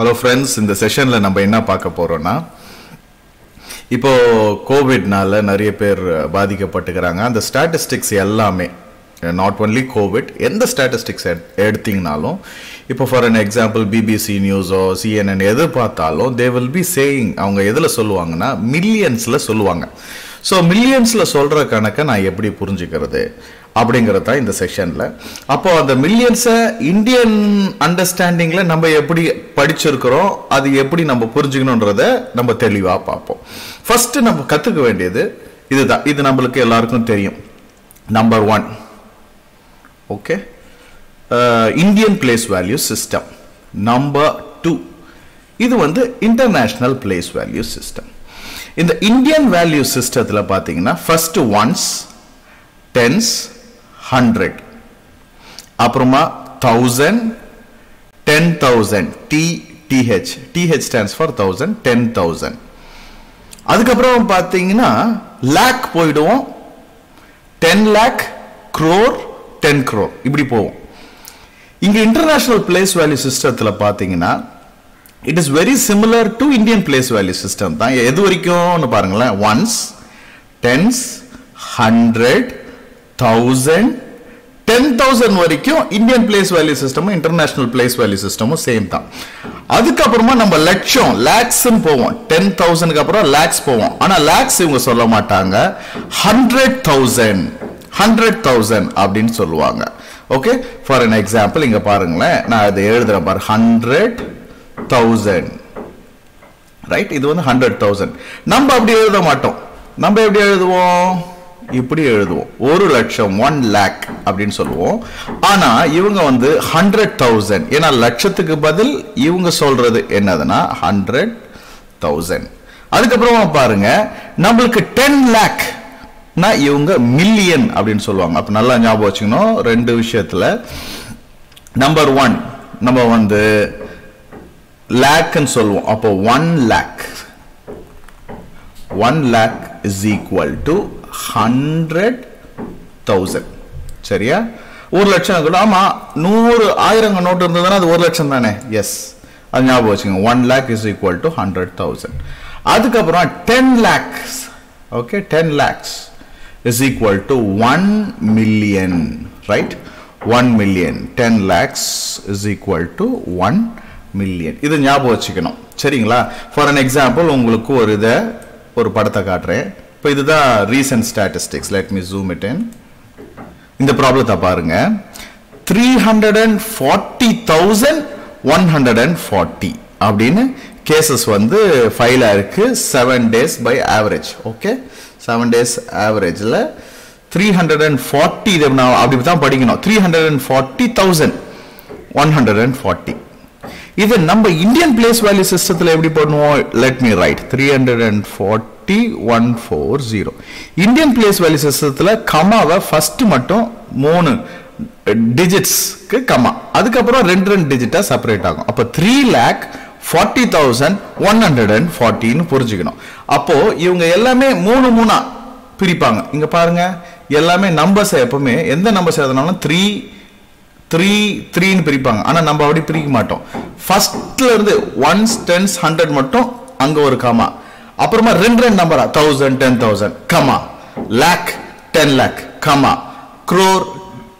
Hello friends, in the session la namba enna paaka poromna ipo covid nala nariya per baadikapattukranga and the statistics ellame not only covid end the statistics edthing nalo ipo for an example BBC news or CNN edu paathalo they will be saying avanga edula solluvaanga na millions la solluvaanga so millions la solra kanaka na eppadi purinjikirathu அப்படிங்கறத இந்த செக்ஷன்ல அப்போ அந்த மில்லியன்ஸ Indian அண்டர்ஸ்டாண்டிங்ல நம்ம எப்படி படிச்சிருக்கிறோம் அது எப்படி நம்ம புரிஞ்சிக்கணும்ன்றத நம்ம தெளிவா பாப்போம் ஃபர்ஸ்ட் நம்ம கத்துக்க வேண்டியது இதுதான் இது நமக்கு எல்லாருக்கும் தெரியும் number 1 okay Indian place value system number 2 இது வந்து இன்டர்நேஷனல் பிளேஸ் வேல்யூ சிஸ்டம் இந்த இந்தியன் வேல்யூ சிஸ்டத்துல பாத்தீங்கன்னா ஃபர்ஸ்ட் ஒன்ஸ் tens 100 அப்புறமா 1000 10000 th stands for 1000 10000 அதுக்கு அப்புறம் பாத்தீங்கன்னா lakh போய்டுவோம் 10 lakh crore 10 crore இப்படி போவோம் இங்க இன்டர்நேஷனல் பிளேஸ் வேல்யூ சிஸ்டத்துல பாத்தீங்கன்னா it is very similar to Indian place value system தான் எது வரைக்கும்னு பாருங்களேன் ones tens 100 1000 10000 வரைக்கும் இந்தியன் பிளேஸ் வேல்யூ சிஸ்டமும் இன்டர்நேஷனல் பிளேஸ் வேல்யூ சிஸ்டமும் சேம் தான் அதுக்கு அப்புறமா நம்ம லட்சம் lakhs ன்னு போவோம் 10000 க்கு அப்புறம் lakhs போவோம் ஆனா lakhs இவங்க சொல்ல மாட்டாங்க 100,000 அப்படினு சொல்லுவாங்க ஓகே ஃபார் an example இங்க பாருங்களேன் நான் அதை எழுதுற பார் 100,000 ரைட் இது வந்து 100,000 நம்ம அப்படி எழுத மாட்டோம் நம்ம எப்படி எழுதுவோம் இப்படி எழுதுவோம் 1 லட்சம் 1 lakh அப்படினு சொல்லுவோம் ஆனா இவங்க வந்து 100,000 ஏனா லட்சத்துக்கு பதில் இவங்க சொல்றது என்னதுனா 100,000 அதுக்கு அப்புறமா பாருங்க நமக்கு 10 lakh னா இவங்க மில்லியன் அப்படினு சொல்லுவாங்க அப்ப நல்லா ஞாபகம் வச்சுக்கணும் ரெண்டு விஷயத்துல நம்பர் 1 நம்ம வந்து lakh ன்னு சொல்லுவோம் அப்ப 1 lakh is equal to 100,000 சரியா 1 லட்சம் கூட ஆமா 100 1000 நோட் இருந்ததனா அது 1 லட்சம் தானே எஸ் அது ஞாபகம் வச்சுங்க 1 lakh is equal to 100,000 அதுக்கு அப்புறம் 10 lakhs okay 10 lakhs is equal to 1 million right 1 million 10 lakhs is equal to 1 million இது ஞாபகம் வச்சுக்கணும் சரிங்களா for an example உங்களுக்கு ஒரு படத்தை காட்றேன் இப்போ இதுதான் recent statistics let me zoom it in இந்த ப்ராப்ளத்தை பாருங்க 340,140 அப்படினு கேसेस வந்து ஃபைல் ஆயிருக்கு 7 days by average okay 7 days averageல 340 இத நான் அப்படி தான் படிக்கணும் 340,140 இது நம்ம இந்தியன் பிளேஸ் வேல்யூ சிஸ்டத்துல எப்படி பண்ணுவோம் let me write 340,140 Indian place value சிஸ்டத்துல கமாவை ஃபர்ஸ்ட் மட்டும் 3 டிஜிட்ஸ்க்கு கமா அதுக்கு அப்புறம் ரெண்டு டிஜிட்டா செப்பரேட் ஆகும் அப்ப 340,140 ன்னு புரிஞ்சிக்கணும் அப்போ இவங்க எல்லாமே 3 பிரிப்பாங்க இங்க பாருங்க எல்லாமே நம்பர்ஸ் எப்பவுமே எந்த நம்பர்ஸ் எழுதனாலும் 3 ன்னு பிரிப்பாங்க ஆனா நம்ம அப்படி பிரிக்க மாட்டோம் ஃபர்ஸ்ட்ல இருந்து 1s 10s 100 மட்டும் அங்க ஒரு கமா அப்புறமா ரெண்டு நம்பரா 1000 10000 comma lakh 10 lakh comma crore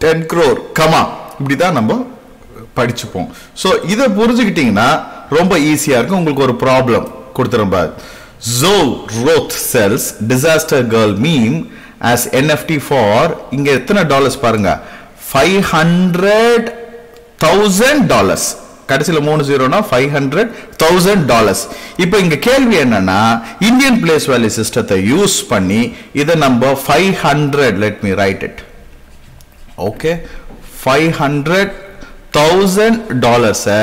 10 crore comma இப்படி தான் நம்ம படிச்சுப்போம் சோ இத புரிஞ்சிக்கிட்டீங்கன்னா ரொம்ப ஈஸியா இருக்கும் உங்களுக்கு ஒரு ப்ராப்ளம் கொடுத்துறேன் பாரு Zo Roth sells disaster girl meme as NFT for இங்க எத்தனை டாலர்ஸ் பாருங்க $500,000 கடைசில 30 னா $500,000 இப்போ இங்க கேள்வி என்னன்னா இந்தியன் பிளேஸ் வேல்யூ சிஸ்டத்தை யூஸ் பண்ணி இத நம்ம 500 let me write it okay $500,000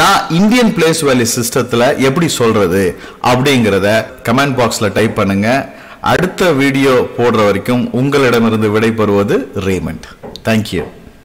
நான் இந்தியன் பிளேஸ் வேல்யூ சிஸ்டத்துல எப்படி சொல்றது அப்படிங்கறத கமெண்ட் பாக்ஸ்ல டைப் பண்ணுங்க அடுத்த வீடியோ போடுற வரைக்கும் உங்களிடமிருந்து விடைபெறுவது ரேமண்ட் Thank you.